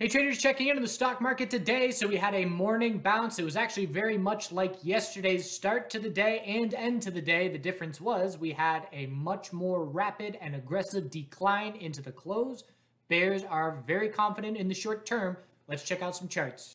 Hey traders, checking into the stock market today. So we had a morning bounce. It was actually very much like yesterday's start to the day and end to the day. The difference was we had a much more rapid and aggressive decline into the close. Bears are very confident in the short term. Let's check out some charts.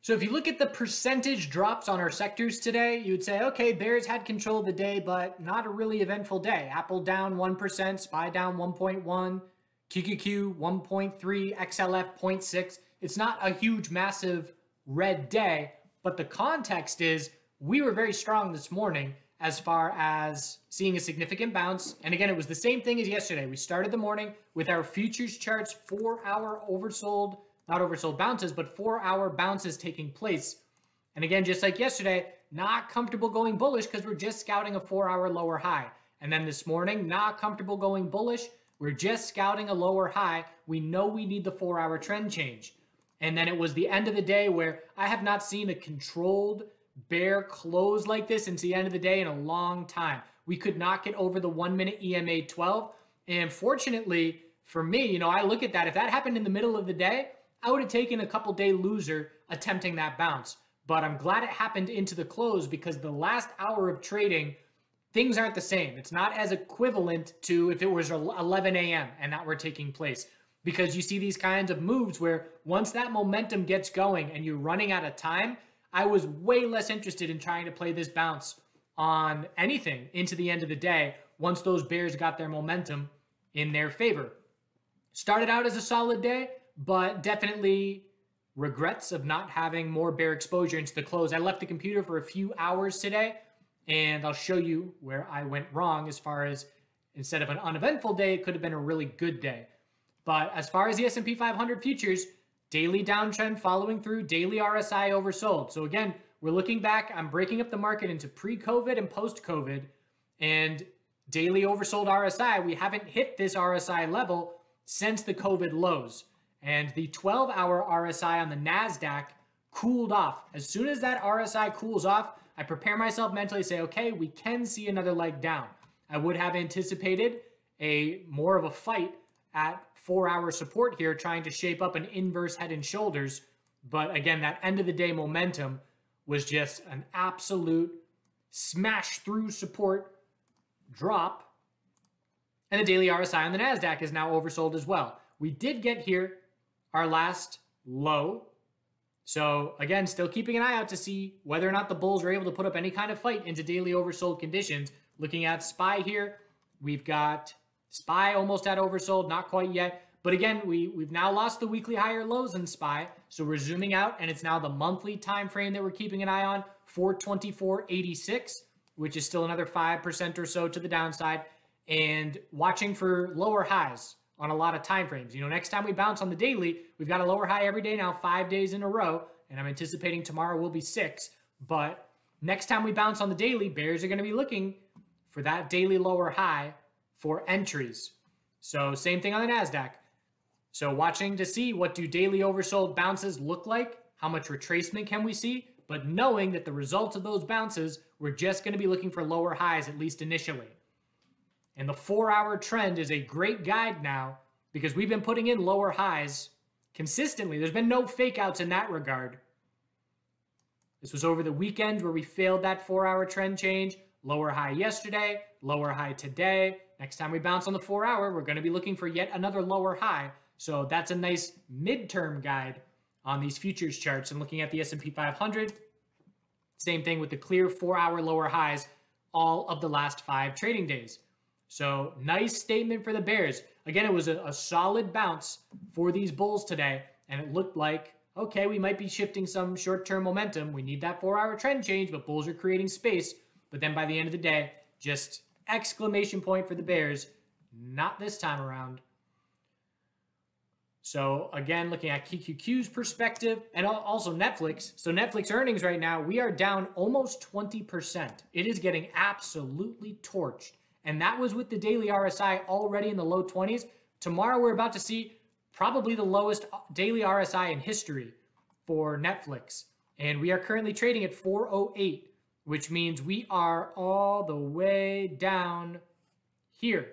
So if you look at the percentage drops on our sectors today, you would say, okay, bears had control of the day, but not a really eventful day. Apple down 1%, SPY down 1.1, QQQ 1.3, XLF 0.6. It's not a huge, massive red day, but the context is we were very strong this morning as far as seeing a significant bounce. And again, it was the same thing as yesterday. We started the morning with our futures charts, 4-hour oversold, not oversold bounces, but 4-hour bounces taking place. And again, just like yesterday, not comfortable going bullish because we're just scouting a 4-hour lower high. And then this morning, not comfortable going bullish. We're just scouting a lower high. We know we need the 4-hour trend change. And then it was the end of the day where I have not seen a controlled bear close like this since the end of the day in a long time. We could not get over the 1-minute EMA 12. And fortunately for me, you know, I look at that. If that happened in the middle of the day, I would have taken a couple day loser attempting that bounce, but I'm glad it happened into the close because the last hour of trading, things aren't the same. It's not as equivalent to if it was 11 a.m. and that were taking place because you see these kinds of moves where once that momentum gets going and you're running out of time, I was way less interested in trying to play this bounce on anything into the end of the day once those bears got their momentum in their favor. Started out as a solid day, but definitely regrets of not having more bear exposure into the close. I left the computer for a few hours today, and I'll show you where I went wrong as far as instead of an uneventful day, it could have been a really good day. But as far as the S&P 500 futures, daily downtrend following through, daily RSI oversold. So again, we're looking back. I'm breaking up the market into pre-COVID and post-COVID, and daily oversold RSI. We haven't hit this RSI level since the COVID lows. And the 12-hour RSI on the NASDAQ cooled off. As soon as that RSI cools off, I prepare myself mentally to say, okay, we can see another leg down. I would have anticipated a more of a fight at 4-hour support here, trying to shape up an inverse head and shoulders. But again, that end of the day momentum was just an absolute smash through support drop. And the daily RSI on the NASDAQ is now oversold as well. We did get here, our last low. So again, still keeping an eye out to see whether or not the bulls are able to put up any kind of fight into daily oversold conditions. Looking at SPY here, we've got SPY almost at oversold, not quite yet. But again, we've now lost the weekly higher lows in SPY. So we're zooming out, and it's now the monthly time frame that we're keeping an eye on, 424.86, which is still another 5% or so to the downside, and watching for lower highs on a lot of time frames. You know, next time we bounce on the daily, we've got a lower high every day now, 5 days in a row, and I'm anticipating tomorrow will be 6. But next time we bounce on the daily, bears are going to be looking for that daily lower high for entries. So same thing on the NASDAQ. So watching to see what do daily oversold bounces look like, how much retracement can we see, but knowing that the results of those bounces, we're just going to be looking for lower highs, at least initially. And the 4-hour trend is a great guide now because we've been putting in lower highs consistently. There's been no fake outs in that regard. This was over the weekend where we failed that 4-hour trend change. Lower high yesterday, lower high today. Next time we bounce on the 4-hour, we're going to be looking for yet another lower high. So that's a nice midterm guide on these futures charts. And looking at the S&P 500, same thing with the clear 4-hour lower highs all of the last 5 trading days. So nice statement for the bears. Again, it was a solid bounce for these bulls today. And it looked like, okay, we might be shifting some short-term momentum. We need that 4-hour trend change, but bulls are creating space. But then by the end of the day, just exclamation point for the bears. Not this time around. So again, looking at QQQ's perspective and also Netflix. So Netflix earnings right now, we are down almost 20%. It is getting absolutely torched. And that was with the daily RSI already in the low 20s. Tomorrow, we're about to see probably the lowest daily RSI in history for Netflix. And we are currently trading at 408, which means we are all the way down here.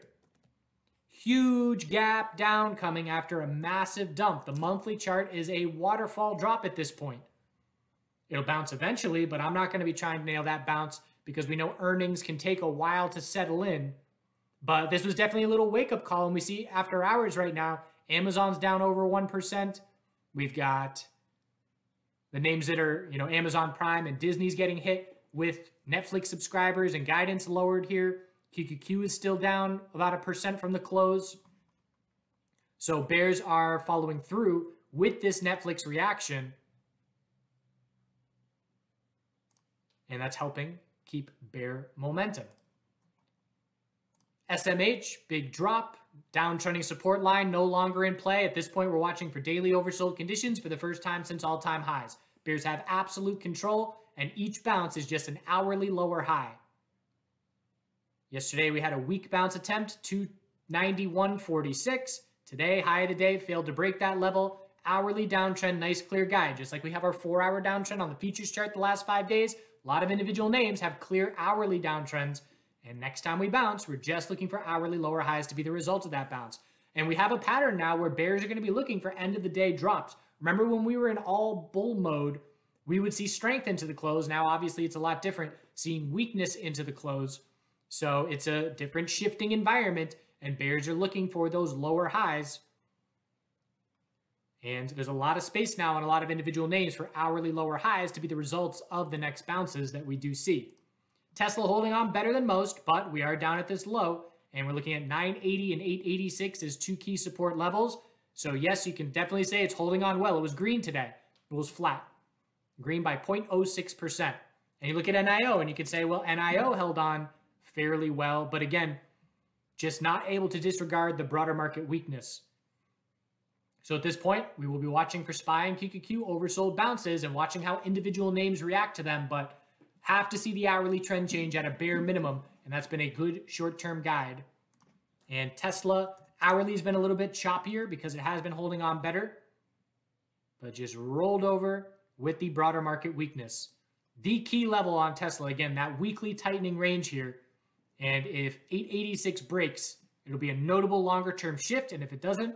Huge gap down coming after a massive dump. The monthly chart is a waterfall drop at this point. It'll bounce eventually, but I'm not going to be trying to nail that bounce because we know earnings can take a while to settle in. But this was definitely a little wake-up call, and we see after hours right now, Amazon's down over 1%. We've got the names that are, you know, Amazon Prime and Disney's getting hit with Netflix subscribers and guidance lowered here. QQQ is still down about 1% from the close. So bears are following through with this Netflix reaction. And that's helping keep bear momentum. SMH, big drop, downtrending support line, no longer in play. At this point, we're watching for daily oversold conditions for the first time since all-time highs. Bears have absolute control, and each bounce is just an hourly lower high. Yesterday, we had a weak bounce attempt, 291.46. Today, high of the day, failed to break that level. Hourly downtrend, nice clear guide. Just like we have our 4-hour downtrend on the futures chart the last 5 days, a lot of individual names have clear hourly downtrends. And next time we bounce, we're just looking for hourly lower highs to be the result of that bounce. And we have a pattern now where bears are going to be looking for end of the day drops. Remember when we were in all bull mode, we would see strength into the close. Now, obviously, it's a lot different seeing weakness into the close. So it's a different shifting environment, and bears are looking for those lower highs. And there's a lot of space now and a lot of individual names for hourly lower highs to be the results of the next bounces that we do see. Tesla holding on better than most, but we are down at this low, and we're looking at 980 and 886 as two key support levels. So yes, you can definitely say it's holding on well. It was green today. It was flat. Green by 0.06%. And you look at NIO, and you can say, well, NIO held on fairly well, but again, just not able to disregard the broader market weakness. So at this point, we will be watching for SPY and QQQ oversold bounces and watching how individual names react to them, but have to see the hourly trend change at a bare minimum, and that's been a good short-term guide. And Tesla hourly has been a little bit choppier because it has been holding on better, but just rolled over with the broader market weakness. The key level on Tesla, again, that weekly tightening range here, and if 886 breaks, it'll be a notable longer-term shift, and if it doesn't,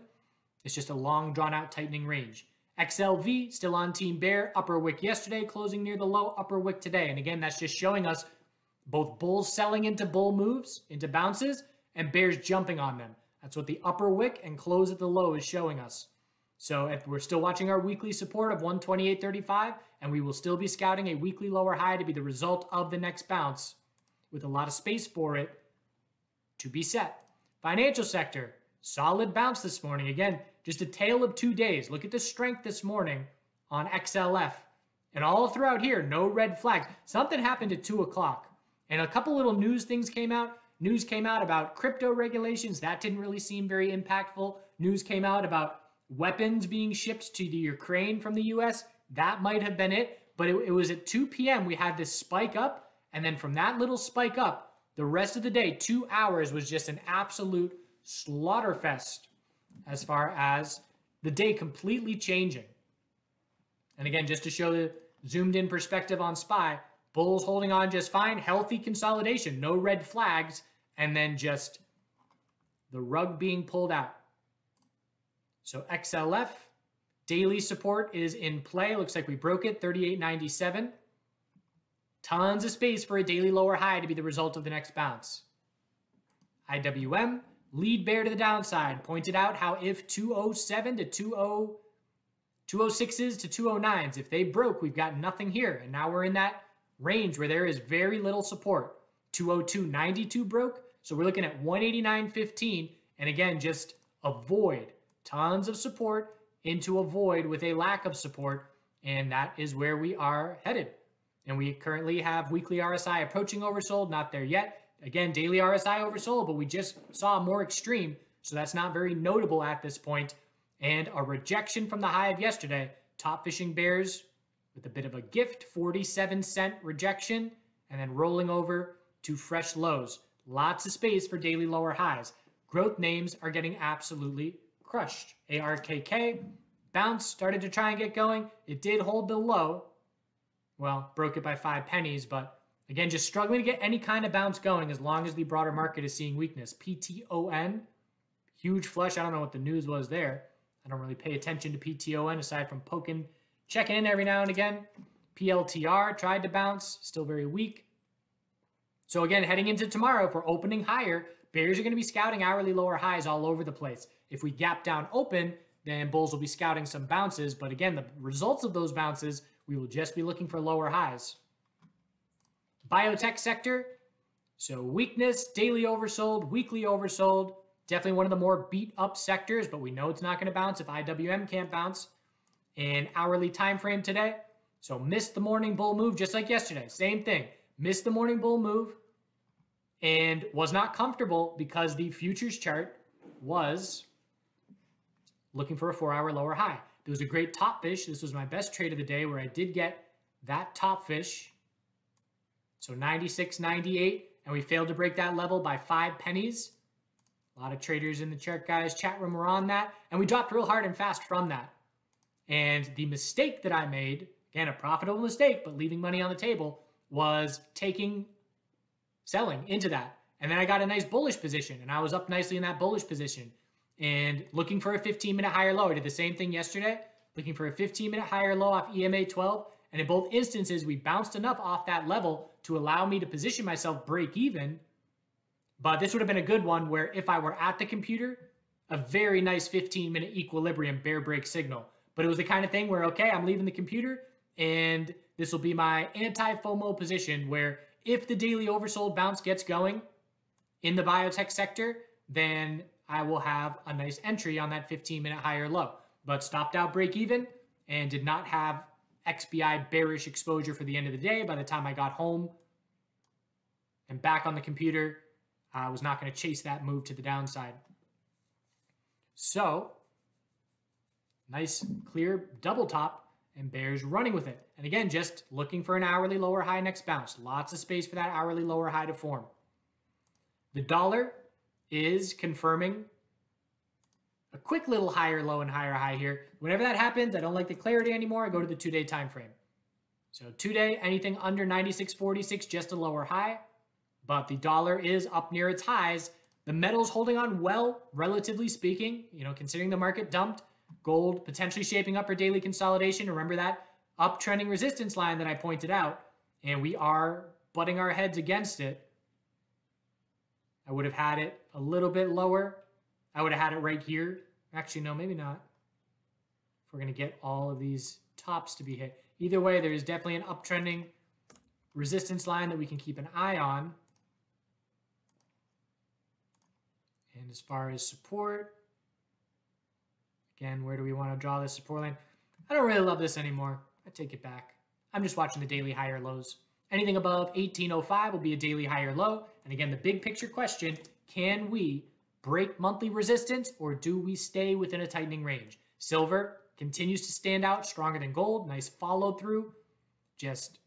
it's just a long, drawn-out tightening range. XLV, still on Team Bear, upper wick yesterday, closing near the low, upper wick today. And again, that's just showing us both bulls selling into bull moves, into bounces, and bears jumping on them. That's what the upper wick and close at the low is showing us. So if we're still watching our weekly support of 128.35, and we will still be scouting a weekly lower high to be the result of the next bounce, with a lot of space for it to be set. Financial sector, solid bounce this morning. Again, just a tale of 2 days. Look at the strength this morning on XLF. And all throughout here, no red flags. Something happened at 2 o'clock. And a couple little news things came out. News came out about crypto regulations. That didn't really seem very impactful. News came out about weapons being shipped to the Ukraine from the U.S. That might have been it. But it was at 2 p.m. we had this spike up. And then from that little spike up, the rest of the day, 2 hours, was just an absolute slaughterfest as far as the day completely changing. And again, just to show the zoomed-in perspective on SPY, bulls holding on just fine, healthy consolidation, no red flags, and then just the rug being pulled out. So XLF, daily support is in play. Looks like we broke it, 38.97. Tons of space for a daily lower high to be the result of the next bounce. IWM, lead bear to the downside, pointed out how if 207 to 206s to 209s, if they broke, we've got nothing here. And now we're in that range where there is very little support. 202.92 broke, so we're looking at 189.15. And again, just a void. Tons of support into a void with a lack of support. And that is where we are headed. And we currently have weekly RSI approaching oversold, not there yet. Again, daily RSI oversold, but we just saw more extreme, so that's not very notable at this point. And a rejection from the high of yesterday, top fishing bears with a bit of a gift, 47-cent rejection, and then rolling over to fresh lows. Lots of space for daily lower highs. Growth names are getting absolutely crushed. ARKK, bounce, started to try and get going. It did hold the low. Well, broke it by 5 pennies, but again, just struggling to get any kind of bounce going as long as the broader market is seeing weakness. PTON, Huge flush. I don't know what the news was there. I don't really pay attention to PTON aside from poking, checking in every now and again. PLTR tried to bounce, still very weak. So again, heading into tomorrow, if we're opening higher, bears are going to be scouting hourly lower highs all over the place. If we gap down open, then bulls will be scouting some bounces. But again, the results of those bounces, we will just be looking for lower highs. Biotech sector. So weakness, daily oversold, weekly oversold. Definitely one of the more beat up sectors, but we know it's not going to bounce if IWM can't bounce. And hourly time frame today. So missed the morning bull move just like yesterday. Same thing. Missed the morning bull move and was not comfortable because the futures chart was looking for a 4-hour lower high. There was a great top fish. This was my best trade of the day where I did get that top fish. So 96.98, and we failed to break that level by 5 pennies. A lot of traders in the chart guys chat room were on that, and we dropped real hard and fast from that. And the mistake that I made, again, a profitable mistake, but leaving money on the table, was selling into that. And then I got a nice bullish position, and I was up nicely in that bullish position and looking for a 15-minute higher low. I did the same thing yesterday, looking for a 15-minute higher low off EMA 12. And in both instances, we bounced enough off that level to allow me to position myself break even. But this would have been a good one where if I were at the computer, a very nice 15-minute equilibrium bear break signal. But it was the kind of thing where, okay, I'm leaving the computer, and this will be my anti-FOMO position where if the daily oversold bounce gets going in the biotech sector, then I will have a nice entry on that 15-minute higher low. But stopped out break even and did not have XBI bearish exposure for the end of the day. By the time I got home and back on the computer, I was not going to chase that move to the downside. So, nice clear double top and bears running with it. And again, just looking for an hourly lower high next bounce. Lots of space for that hourly lower high to form. The dollar is confirming a quick little higher low and higher high here. Whenever that happens, I don't like the clarity anymore. I go to the two-day time frame. So two-day, anything under 96.46, just a lower high. But the dollar is up near its highs. The metal's holding on well, relatively speaking, you know, considering the market dumped. Gold potentially shaping up for daily consolidation. Remember that uptrending resistance line that I pointed out, and we are butting our heads against it. I would have had it a little bit lower. I would have had it right here. Actually, no, maybe not. If we're going to get all of these tops to be hit. Either way, there is definitely an uptrending resistance line that we can keep an eye on. And as far as support, again, where do we want to draw this support line? I don't really love this anymore. I take it back. I'm just watching the daily higher lows. Anything above 18.05 will be a daily higher low. And again, the big picture question, can we break monthly resistance or do we stay within a tightening range? Silver continues to stand out stronger than gold. Nice follow through. Just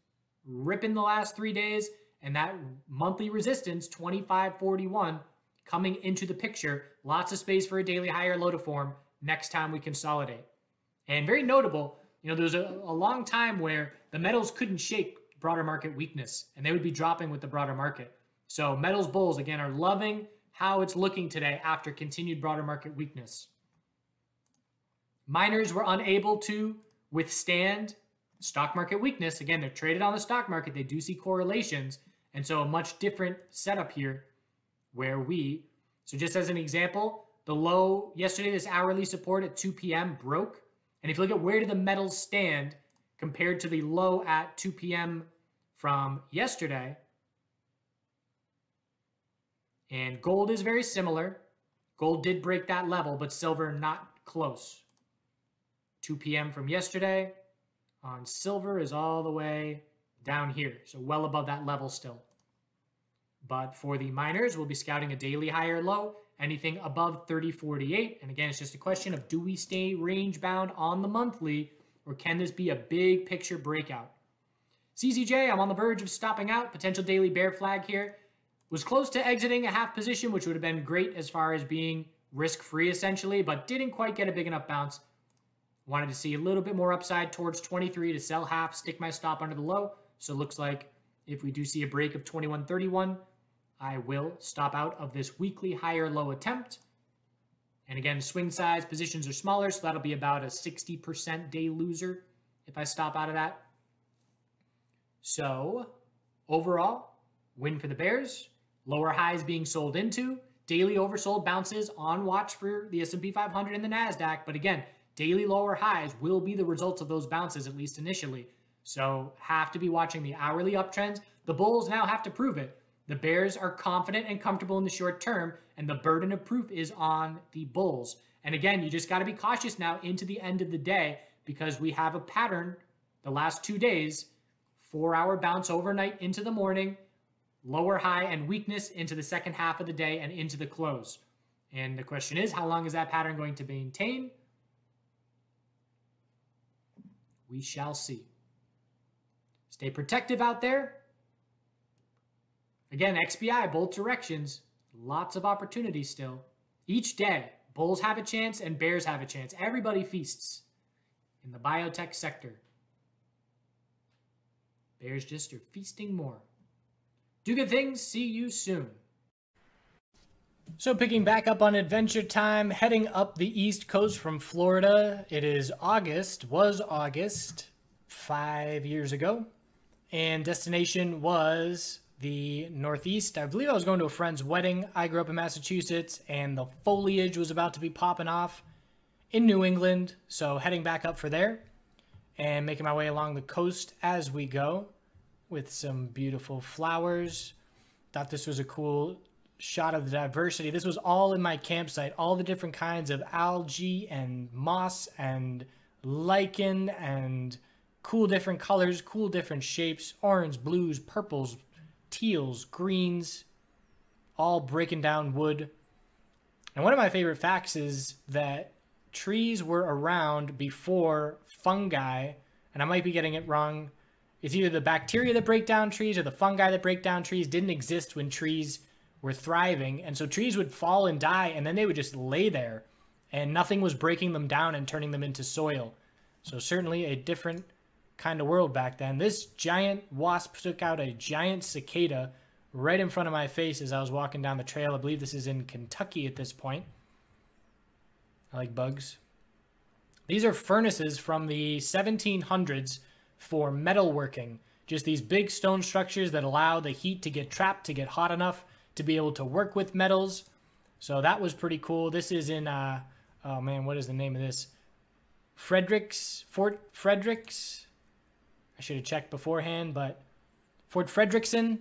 ripping the last 3 days. And that monthly resistance, 25.41, coming into the picture. Lots of space for a daily higher low to form next time we consolidate. And very notable, you know, there was a long time where the metals couldn't shake broader market weakness, and they would be dropping with the broader market. So metals bulls, again, are loving how it's looking today after continued broader market weakness. Miners were unable to withstand stock market weakness. Again, they're traded on the stock market. They do see correlations. And so a much different setup here where we, so just as an example, the low yesterday, this hourly support at 2 p.m. broke. And if you look at where do the metals stand compared to the low at 2 p.m. from yesterday, and gold is very similar. Gold did break that level, but silver not close. 2 p.m. from yesterday on silver is all the way down here, so well above that level still. But for the miners, we'll be scouting a daily higher low. Anything above 30.48. And again, it's just a question of do we stay range bound on the monthly or can this be a big picture breakout? CCJ, I'm on the verge of stopping out. Potential daily bear flag here. Was close to exiting a half position, which would have been great as far as being risk-free essentially, but didn't quite get a big enough bounce. Wanted to see a little bit more upside towards 23 to sell half, stick my stop under the low. So it looks like if we do see a break of 21.31, I will stop out of this weekly higher low attempt And again, swing size positions are smaller, so that'll be about a 60% day loser if I stop out of that. So overall, win for the Bears, lower highs being sold into, daily oversold bounces on watch for the S&P 500 and the NASDAQ. But again, daily lower highs will be the results of those bounces, at least initially. So have to be watching the hourly uptrends. The bulls now have to prove it. The bears are confident and comfortable in the short term, and the burden of proof is on the bulls. And again, you just got to be cautious now into the end of the day, because we have a pattern the last 2 days, 4-hour bounce overnight into the morning, lower high and weakness into the second half of the day and into the close. And the question is, how long is that pattern going to maintain? We shall see. Stay protective out there. Again, XBI, both directions, lots of opportunity still. Each day, bulls have a chance and bears have a chance. Everybody feasts in the biotech sector. Bears just are feasting more. Do good things. See you soon. So picking back up on Adventure Time, heading up the East Coast from Florida. It is August, was August 5 years ago, and destination was the Northeast. I believe I was going to a friend's wedding. I grew up in Massachusetts, and the foliage was about to be popping off in New England, so heading back up for there and making my way along the coast as we go with some beautiful flowers. Thought this was a cool shot of the diversity. This was all in my campsite, all the different kinds of algae and moss and lichen and cool different colors, cool different shapes, orange, blues, purples, teals, greens, all breaking down wood. And one of my favorite facts is that trees were around before fungi, and I might be getting it wrong. It's either the bacteria that break down trees or the fungi that break down trees didn't exist when trees were thriving. And so trees would fall and die, and then they would just lay there, and nothing was breaking them down and turning them into soil. So certainly a different kind of world back then. This giant wasp took out a giant cicada right in front of my face as I was walking down the trail. I believe this is in Kentucky at this point. I like bugs. These are furnaces from the 1700s for metalworking. Just these big stone structures that allow the heat to get trapped, to get hot enough to be able to work with metals. So that was pretty cool. This is in, oh man, what is the name of this? Fort Fredericks. I should have checked beforehand, but Fort Frederickson,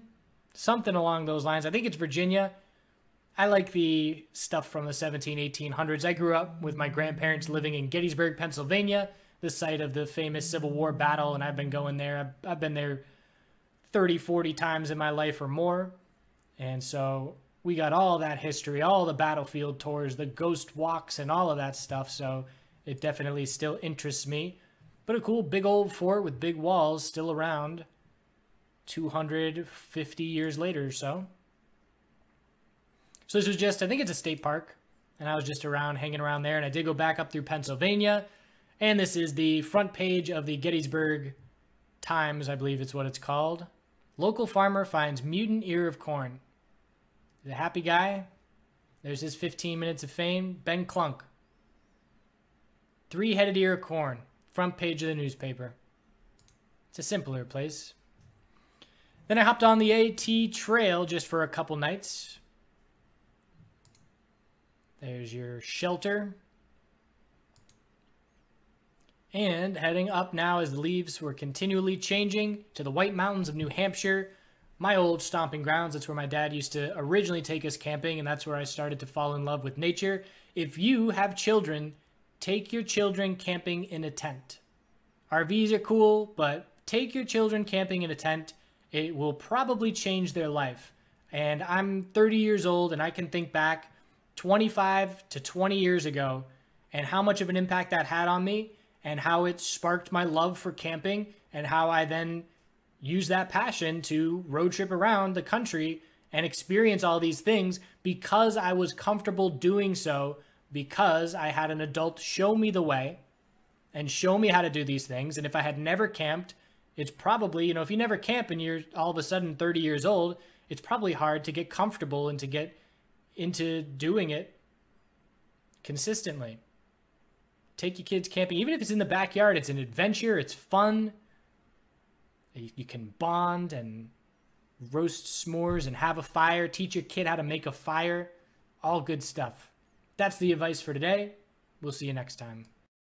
something along those lines. I think it's Virginia. I like the stuff from the 1700s, 1800s. I grew up with my grandparents living in Gettysburg, Pennsylvania, the site of the famous Civil War battle, and I've been going there. I've been there 30, 40 times in my life or more. And so we got all that history, all the battlefield tours, the ghost walks, and all of that stuff. So it definitely still interests me. But a cool big old fort with big walls still around 250 years later or so. So this was just, I think it's a state park, and I was just around, hanging around there, and I did go back up through Pennsylvania, and this is the front page of the Gettysburg Times, I believe it's what it's called. Local farmer finds mutant ear of corn. The happy guy, there's his 15 minutes of fame, Ben Clunk. Three-headed ear of corn, front page of the newspaper. It's a simpler place. Then I hopped on the AT trail just for a couple nights. There's your shelter. And heading up now as the leaves were continually changing to the White Mountains of New Hampshire, my old stomping grounds. That's where my dad used to originally take us camping, and that's where I started to fall in love with nature. If you have children, take your children camping in a tent. RVs are cool, but take your children camping in a tent. It will probably change their life. And I'm 30 years old, and I can think back 25 to 20 years ago and how much of an impact that had on me and how it sparked my love for camping and how I then used that passion to road trip around the country and experience all these things because I was comfortable doing so, because I had an adult show me the way and show me how to do these things. And if I had never camped, it's probably, you know, if you never camp and you're all of a sudden 30 years old, it's probably hard to get comfortable and to get into doing it consistently. Take your kids camping. Even if it's in the backyard, it's an adventure. It's fun. You can bond and roast s'mores and have a fire. Teach your kid how to make a fire. All good stuff. That's the advice for today. We'll see you next time.